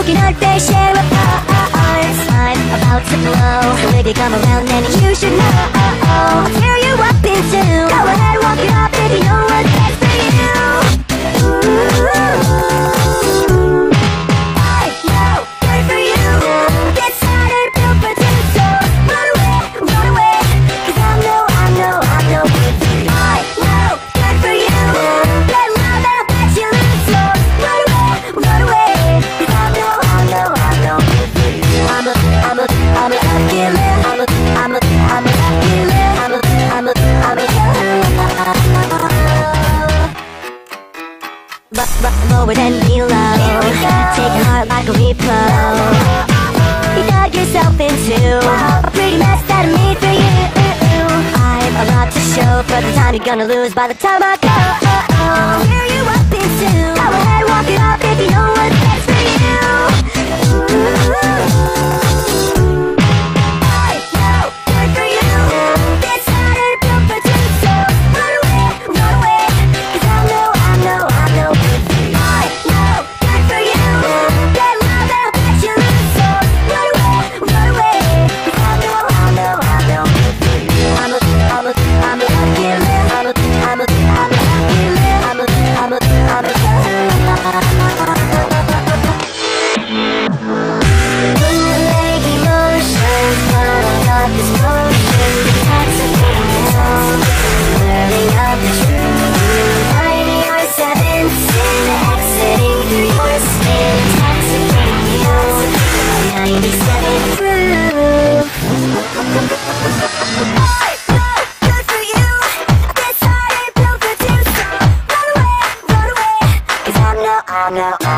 smoking our fair share of ours. I'm about to blow, so baby come around and you should know. I'll tear you up in two. Go ahead, walk it off, baby, you know what's best for you. Ooh, I know, good for you. Get started, build for two, so run away, 'cause I know good for you. I know, good for you. Get love and I'll bet you lose, so run away, 'cause I know good for you. I'm a lucky little, I'm a lucky little, I'm a lower than below. Taking heart like a repo. You got yourself into a pretty mess that I made for you. I'm a lot to show, but the time you're gonna lose by the time I go. I'll tear you up in two. Go ahead, walk it off if you know what's best for you. I know, good for you. It's harder built for two, so run away, 'cause I know. No.